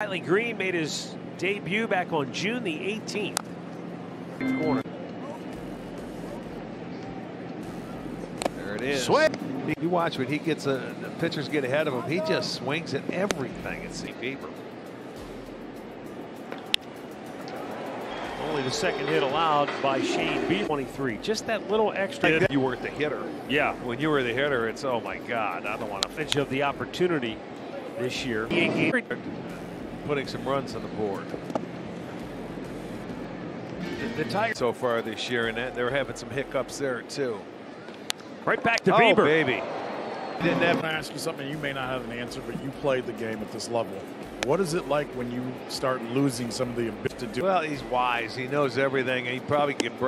Riley Green made his debut back on June the 18th. Corner. There it is. Swing. You watch when he gets the pitchers get ahead of him. He just swings at everything. It's Bieber. Only the second hit allowed by Shane Bieber. 23. Just that little extra. You weren't the hitter. Yeah. When you were the hitter, it's oh my God. I don't want to pitch of the opportunity this year. Putting some runs on the board. The Tigers so far this year, and they're having some hiccups there too. Right back to Bieber. Oh, baby. Didn't have to ask you something you may not have an answer, but you played the game at this level. What is it like when you start losing some of the ability to do? Well, he's wise. He knows everything. He probably can break.